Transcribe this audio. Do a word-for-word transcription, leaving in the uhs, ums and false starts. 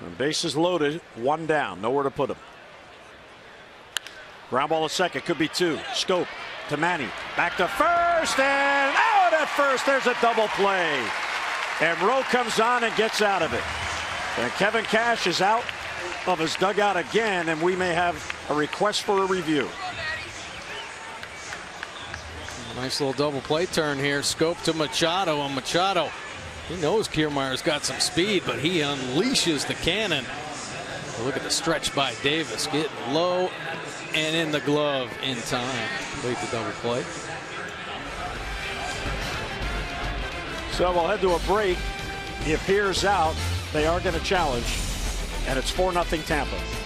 The base is loaded, one down, nowhere to put him. Ground ball to second, could be two. Schoop to Manny, back to first, and out at first. There's a double play, and Rowe comes on and gets out of it. And Kevin Cash is out of his dugout again, and we may have a request for a review. Nice little double play turn here. Schoop to Machado, and Machado, he knows Kiermaier's got some speed, but he unleashes the cannon. Look at the stretch by Davis, getting low and in the glove in time. Complete the double play. So we'll head to a break. He appears out. They are going to challenge, and it's four nothing Tampa.